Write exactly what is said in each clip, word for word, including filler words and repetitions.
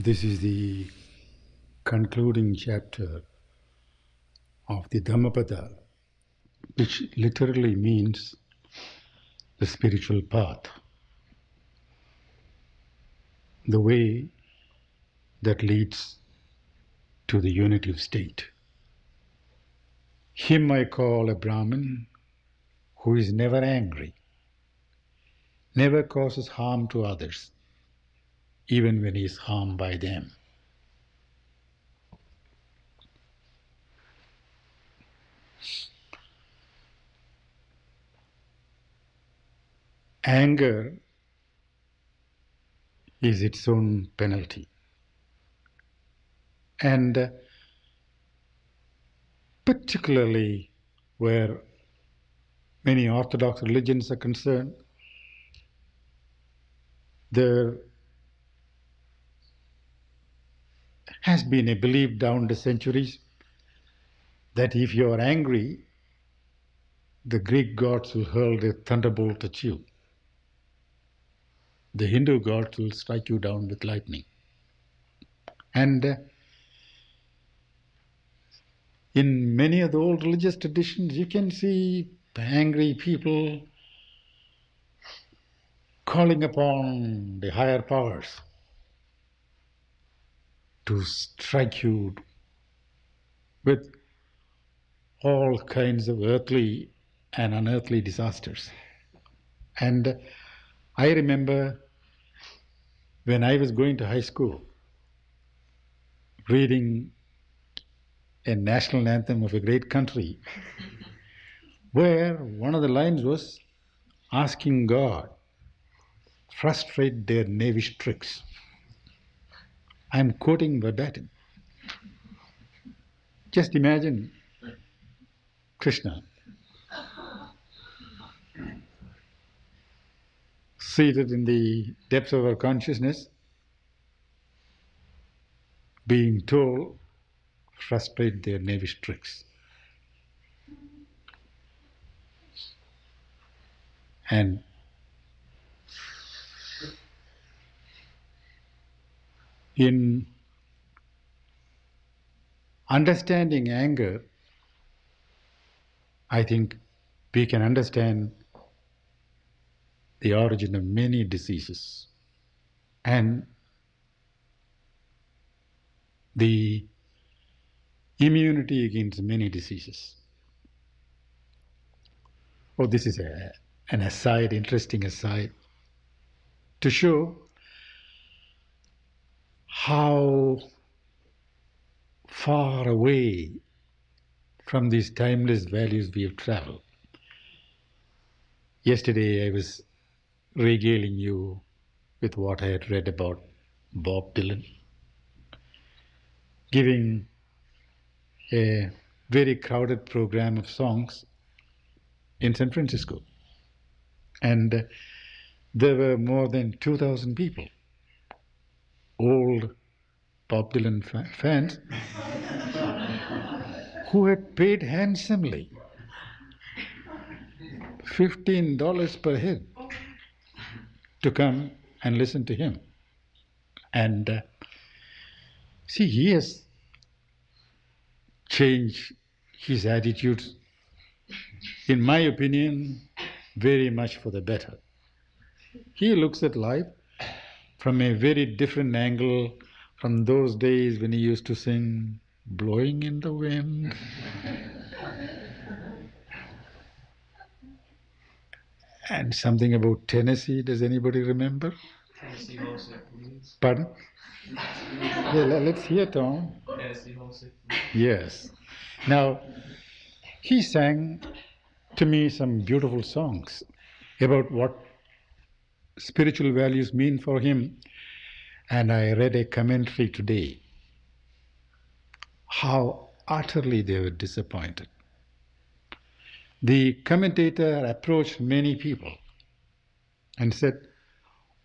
This is the concluding chapter of the Dhammapada, which literally means the spiritual path, the way that leads to the unitive state. Him I call a Brahmin who is never angry, never causes harm to others, even when he is harmed by them. Anger is its own penalty, and particularly where many Orthodox religions are concerned, there has been a belief down the centuries that if you are angry, the Greek gods will hurl their thunderbolt at you. The Hindu gods will strike you down with lightning. And in many of the old religious traditions, you can see angry people calling upon the higher powers to strike you with all kinds of earthly and unearthly disasters. And I remember when I was going to high school, reading a national anthem of a great country, where one of the lines was asking God, frustrate their knavish tricks. I'm quoting verbatim. Just imagine Krishna seated in the depths of our consciousness, being told, frustrate their knavish tricks. And in understanding anger, I think we can understand the origin of many diseases and the immunity against many diseases. Oh, this is a, an aside, interesting aside, to show how far away from these timeless values we have traveled. Yesterday I was regaling you with what I had read about Bob Dylan, giving a very crowded program of songs in San Francisco. And there were more than two thousand people, old Bob Dylan fa- fans, who had paid handsomely, fifteen dollars per head, to come and listen to him. And uh, see, he has changed his attitudes, in my opinion, very much for the better. He looks at life from a very different angle from those days when he used to sing, blowing in the wind. And something about Tennessee, does anybody remember? Tennessee Waltz. Pardon? Yeah, let's hear, Tom. Tennessee Waltz. Yes. Now, he sang to me some beautiful songs about what spiritual values mean for him. And I read a commentary today, how utterly they were disappointed. The commentator approached many people and said,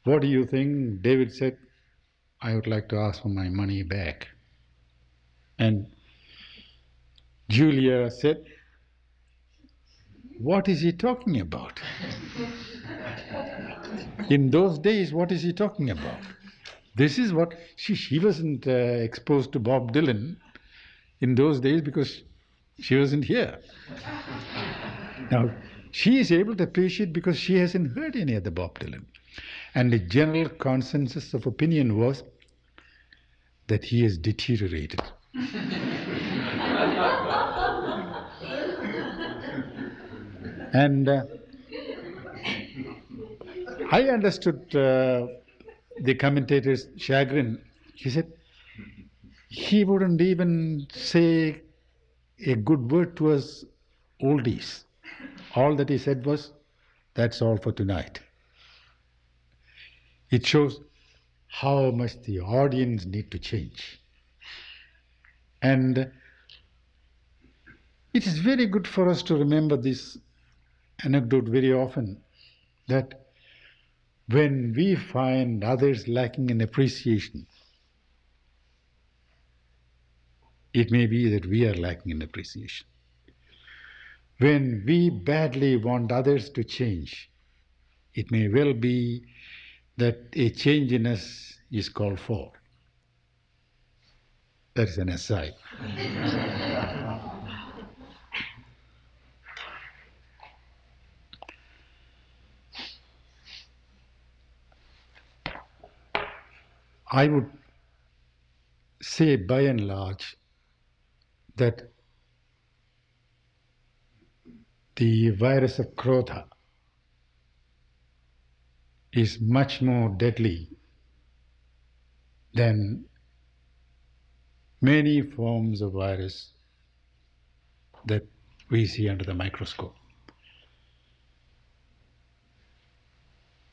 what do you think? David said, I would like to ask for my money back. And Julia said, what is he talking about? In those days, what is he talking about? This is what, she, she wasn't uh, exposed to Bob Dylan in those days because she wasn't here. Now, she is able to appreciate because she hasn't heard any other Bob Dylan. And the general consensus of opinion was that he has deteriorated. And uh, I understood uh, the commentator's chagrin. He said, he wouldn't even say a good word to us oldies. All that he said was, that's all for tonight. It shows how much the audience need to change. And it is very good for us to remember this anecdote very often, that when we find others lacking in appreciation, it may be that we are lacking in appreciation. When we badly want others to change, it may well be that a change in us is called for. That is an aside. I would say by and large that the virus of Krotha is much more deadly than many forms of virus that we see under the microscope.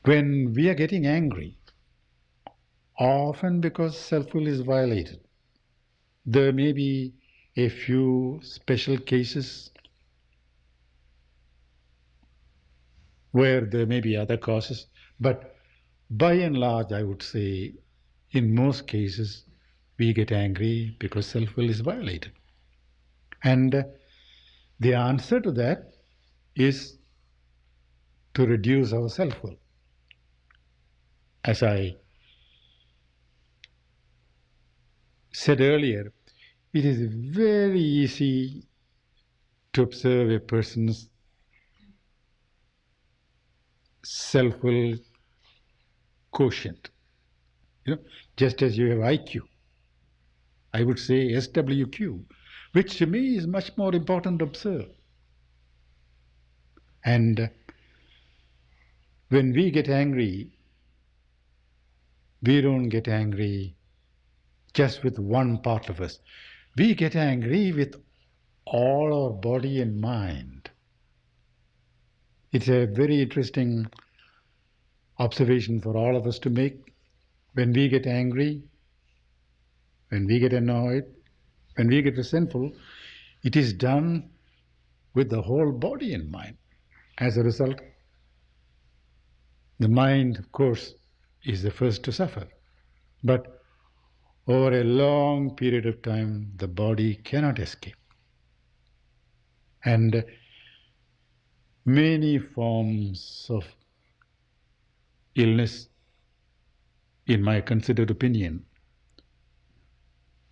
When we are getting angry, often because self-will is violated, there may be a few special cases where there may be other causes, but by and large, I would say, in most cases, we get angry because self-will is violated. And the answer to that is to reduce our self-will. As I said earlier, it is very easy to observe a person's self-will quotient. You know, just as you have I Q, I would say S W Q, which to me is much more important to observe. And when we get angry, we don't get angry just with one part of us. We get angry with all our body and mind. It's a very interesting observation for all of us to make. When we get angry, when we get annoyed, when we get resentful, it is done with the whole body and mind. As a result, the mind, of course, is the first to suffer. But over a long period of time, the body cannot escape. And many forms of illness, in my considered opinion,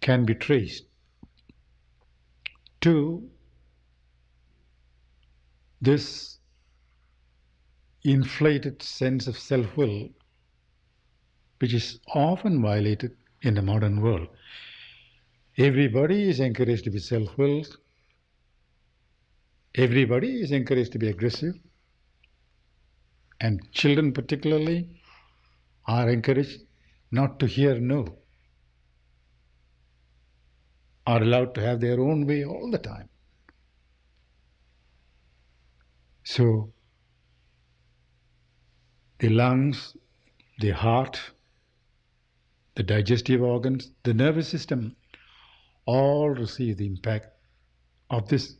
can be traced to this inflated sense of self-will, which is often violated in the modern world. Everybody is encouraged to be self-willed. Everybody is encouraged to be aggressive, and children particularly are encouraged not to hear no, are allowed to have their own way all the time. So the lungs, the heart, the digestive organs, the nervous system all receive the impact of this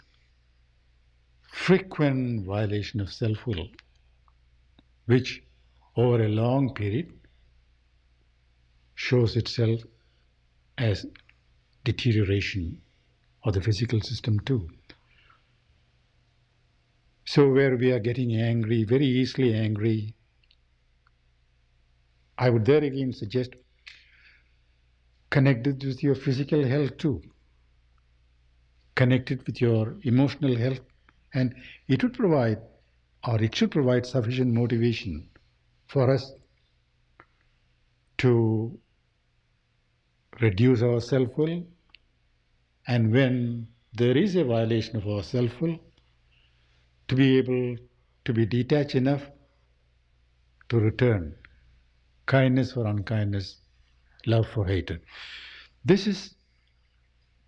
frequent violation of self-will, which over a long period shows itself as deterioration of the physical system too. So where we are getting angry, very easily angry, I would there again suggest connected with your physical health too, connected with your emotional health, and it would provide, or it should provide, sufficient motivation for us to reduce our self-will. And when there is a violation of our self-will, to be able to be detached enough to return kindness for unkindness, love for hatred. This is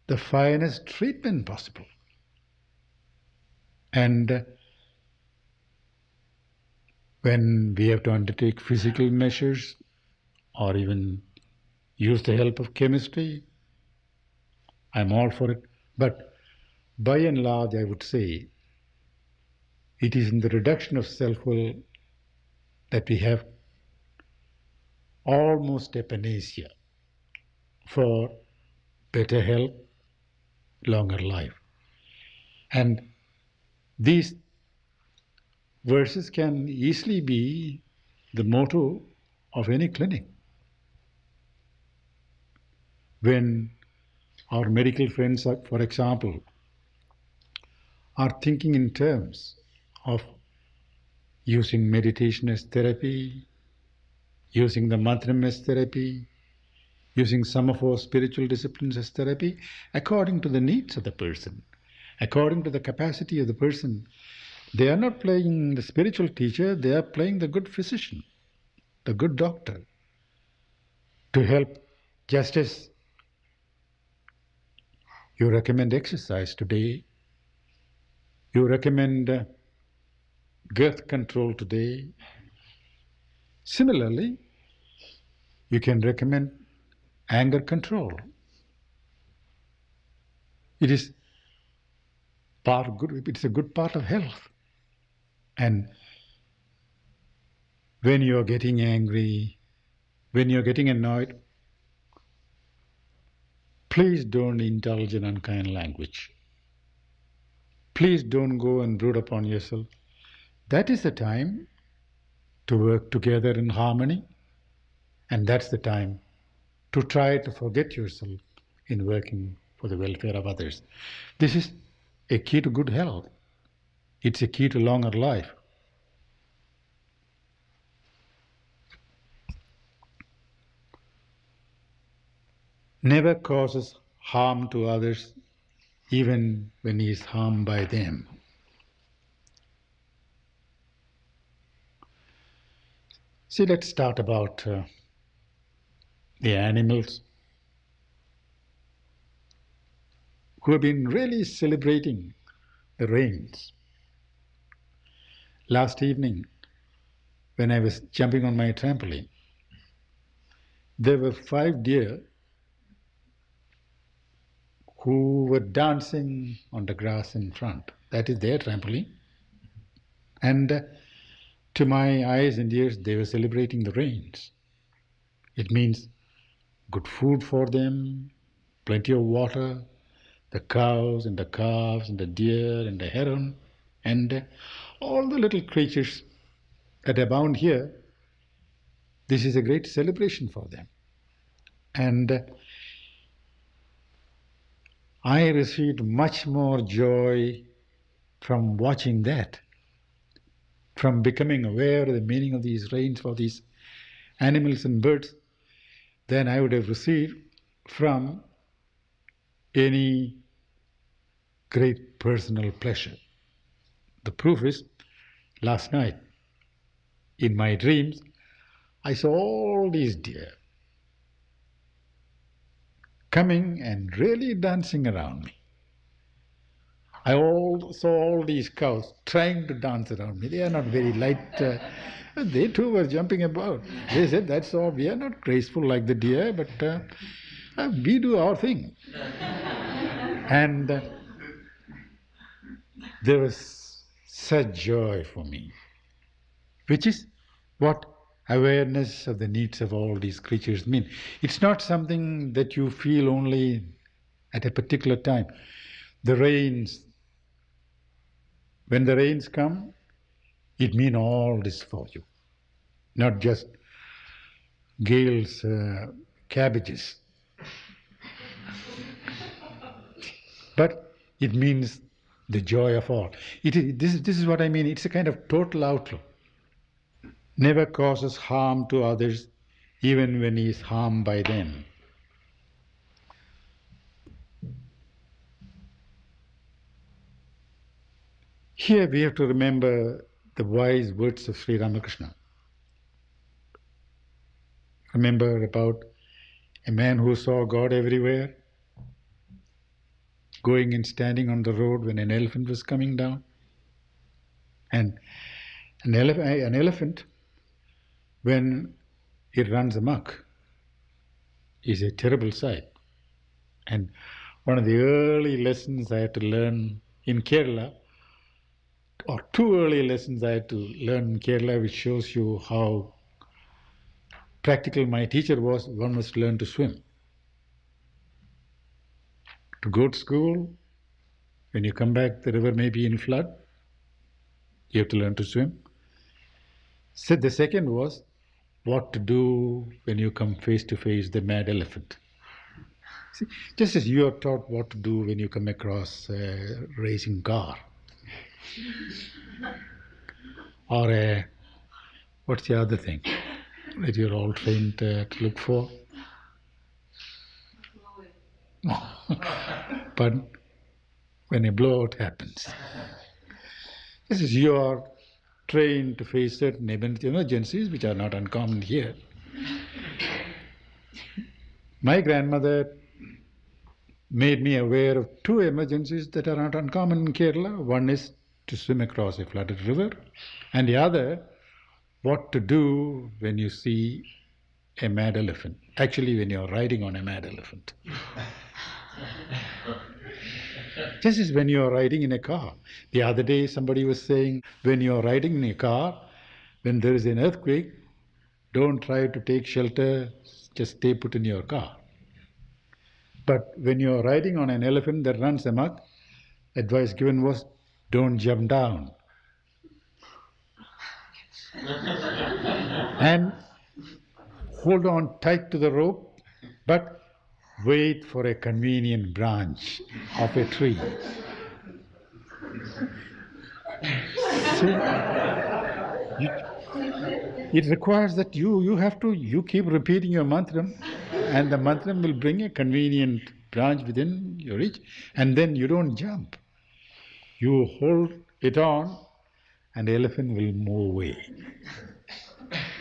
the finest treatment possible. And when we have to undertake physical measures, or even use the help of chemistry, I'm all for it. But by and large, I would say, it is in the reduction of self-will that we have almost a panacea for better health, longer life. And these verses can easily be the motto of any clinic. When our medical friends, are, for example, are thinking in terms of using meditation as therapy, using the mantram as therapy, using some of our spiritual disciplines as therapy, according to the needs of the person, according to the capacity of the person. They are not playing the spiritual teacher, they are playing the good physician, the good doctor, to help, just as you recommend exercise today, you recommend girth control today. Similarly, you can recommend anger control. It is part good, it's a good part of health. And when you're getting angry, when you're getting annoyed, please don't indulge in unkind language. Please don't go and brood upon yourself. That is the time to work together in harmony, and that's the time to try to forget yourself in working for the welfare of others. This is a key to good health. It's a key to longer life. Never causes harm to others, even when he is harmed by them. See, let's start about uh, the animals who have been really celebrating the rains. Last evening, when I was jumping on my trampoline, there were five deer who were dancing on the grass in front. That is their trampoline. And uh, to my eyes and ears, they were celebrating the rains. It means good food for them, plenty of water, the cows and the calves and the deer and the heron and uh, all the little creatures that abound here. This is a great celebration for them. And uh, I received much more joy from watching that, from becoming aware of the meaning of these rains for these animals and birds, than I would have received from any great personal pleasure. The proof is, last night, in my dreams, I saw all these deer coming and really dancing around me. I all saw all these cows trying to dance around me. They are not very light. Uh, they too were jumping about. They said, that's all, we are not graceful like the deer, but uh, uh, we do our thing. And uh, there was such joy for me, which is what awareness of the needs of all these creatures mean. It's not something that you feel only at a particular time. The rains, when the rains come, it means all this for you, not just Gail's uh, cabbages But it means the joy of all. It is, this, this is what I mean. It's a kind of total outlook. Never causes harm to others, even when he is harmed by them. Here we have to remember the wise words of Sri Ramakrishna. Remember about a man who saw God everywhere, going and standing on the road when an elephant was coming down. And an, elef an elephant, when it runs amok, is a terrible sight. And one of the early lessons I had to learn in Kerala, or two early lessons I had to learn in Kerala, which shows you how practical my teacher was, one must learn to swim. To go to school, when you come back, the river may be in flood. You have to learn to swim. So the second was what to do when you come face to face the mad elephant. See, just as you are taught what to do when you come across a racing car or a, what's the other thing that you're all trained to, to look for? But when a blowout happens, this is you are trained to face certain emergencies which are not uncommon here. My grandmother made me aware of two emergencies that are not uncommon in Kerala. One is to swim across a flooded river, and the other, what to do when you see a mad elephant. Actually, when you're riding on a mad elephant. This is when you're riding in a car. The other day somebody was saying, when you're riding in a car, when there is an earthquake, don't try to take shelter, just stay put in your car. But when you're riding on an elephant that runs amok, advice given was, don't jump down. And hold on tight to the rope, but wait for a convenient branch of a tree. See, it, it requires that you, you have to, you keep repeating your mantram, and the mantram will bring a convenient branch within your reach, and then you don't jump. You hold it on, and the elephant will move away.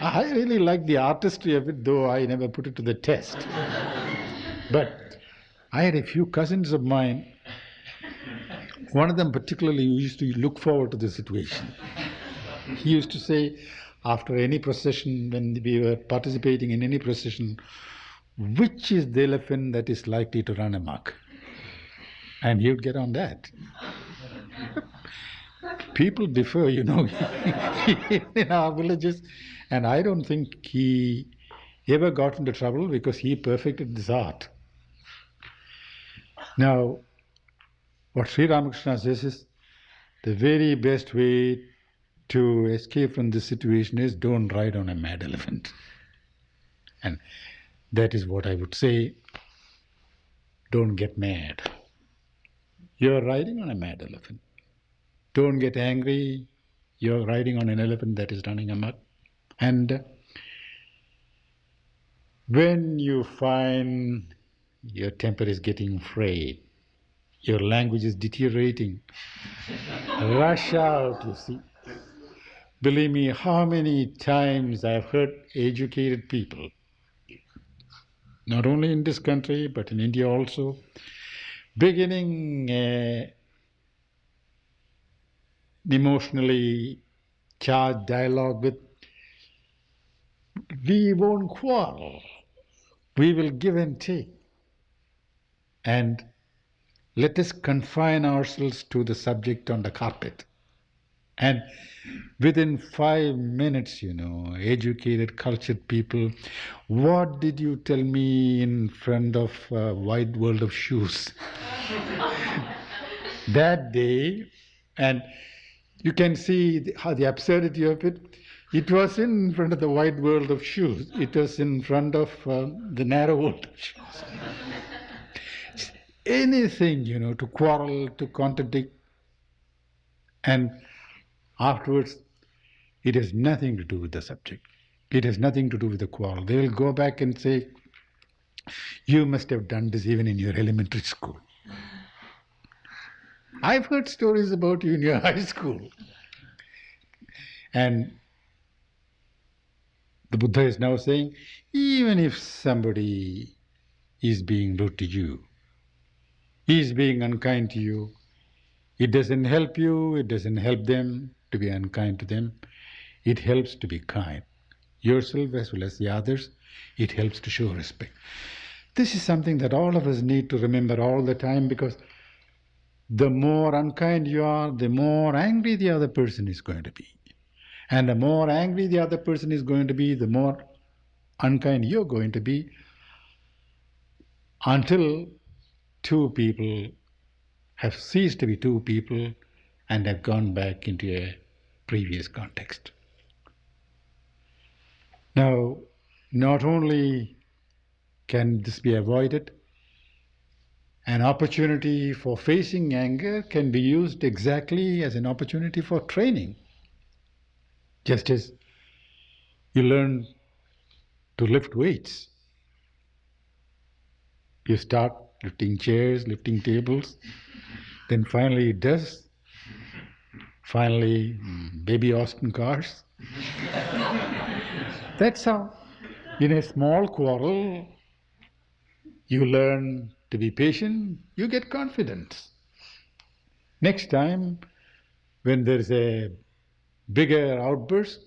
I really like the artistry of it, though I never put it to the test. But I had a few cousins of mine, one of them particularly who used to look forward to the situation. He used to say, after any procession, when we were participating in any procession, which is the elephant that is likely to run amok? And he would get on that. People differ, you know, in our villages. And I don't think he ever got into trouble because he perfected this art. Now, what Sri Ramakrishna says is, the very best way to escape from this situation is don't ride on a mad elephant. And that is what I would say, don't get mad. You're riding on a mad elephant. Don't get angry. You're riding on an elephant that is running amok. And when you find your temper is getting frayed, your language is deteriorating, rush out, you see. Believe me, how many times I've heard educated people, not only in this country, but in India also, beginning a emotionally charged dialogue with, we won't quarrel, we will give and take, and let us confine ourselves to the subject on the carpet. And within five minutes, you know, educated, cultured people, what did you tell me in front of a wide world of shoes? That day, and you can see the, how the absurdity of it. It was in front of the wide world of shoes. It was in front of um, the narrow world of shoes. anything, you know, to quarrel, to contradict, and afterwards it has nothing to do with the subject. It has nothing to do with the quarrel. They will go back and say, you must have done this even in your elementary school. I've heard stories about you in your high school. And the Buddha is now saying, even if somebody is being rude to you, he is being unkind to you, it doesn't help you, it doesn't help them to be unkind to them. It helps to be kind, yourself as well as the others. It helps to show respect. This is something that all of us need to remember all the time, because the more unkind you are, the more angry the other person is going to be. And the more angry the other person is going to be, the more unkind you're going to be, until two people have ceased to be two people and have gone back into a previous context. Now, not only can this be avoided, an opportunity for facing anger can be used exactly as an opportunity for training. Just as you learn to lift weights, you start lifting chairs, lifting tables, then finally it does, finally baby Austin cars. That's how, in a small quarrel, you learn to be patient, you get confidence. Next time, when there's a bigger outburst,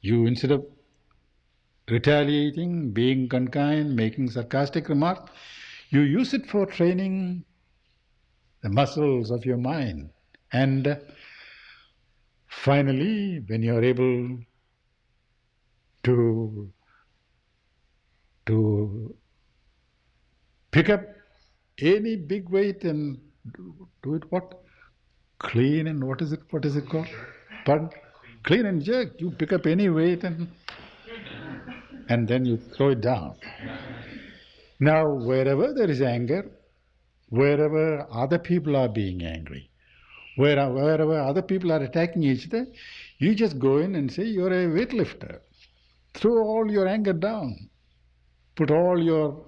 you, instead of retaliating, being unkind, making sarcastic remarks, you use it for training the muscles of your mind. And finally, when you're able to, to pick up any big weight and do, do it what? Clean and what is it, what is it called? Pardon? Clean and jerk. You pick up any weight and and then you throw it down. Now, wherever there is anger, wherever other people are being angry, wherever, wherever other people are attacking each other, you just go in and say, you're a weightlifter. Throw all your anger down. Put all your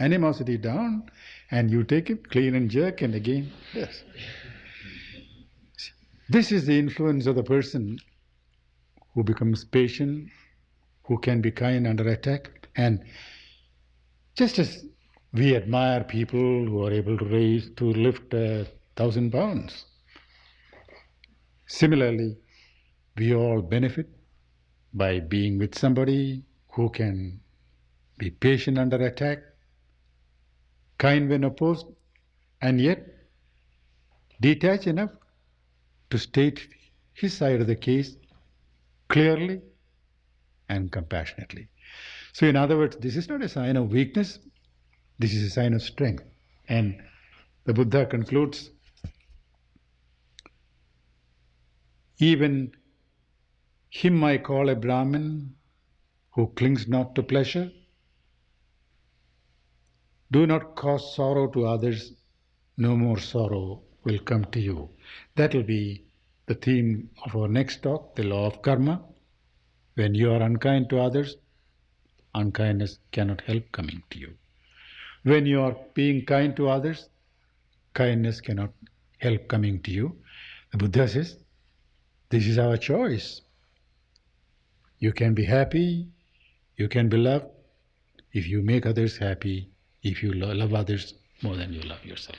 animosity down, and you take it, clean and jerk, and again, yes. This is the influence of the person who becomes patient, who can be kind under attack. And just as we admire people who are able to raise, to lift a thousand pounds, similarly, we all benefit by being with somebody who can be patient under attack, kind when opposed, and yet detached enough to state his side of the case clearly and compassionately. So in other words, this is not a sign of weakness, this is a sign of strength. And the Buddha concludes, even him I call a Brahmin who clings not to pleasure. Do not cause sorrow to others, no more sorrow will come to you. That will be the theme of our next talk, the law of karma. When you are unkind to others, unkindness cannot help coming to you. When you are being kind to others, kindness cannot help coming to you. The Buddha says, this is our choice. You can be happy, you can be loved, if you make others happy, if you love others more than you love yourself.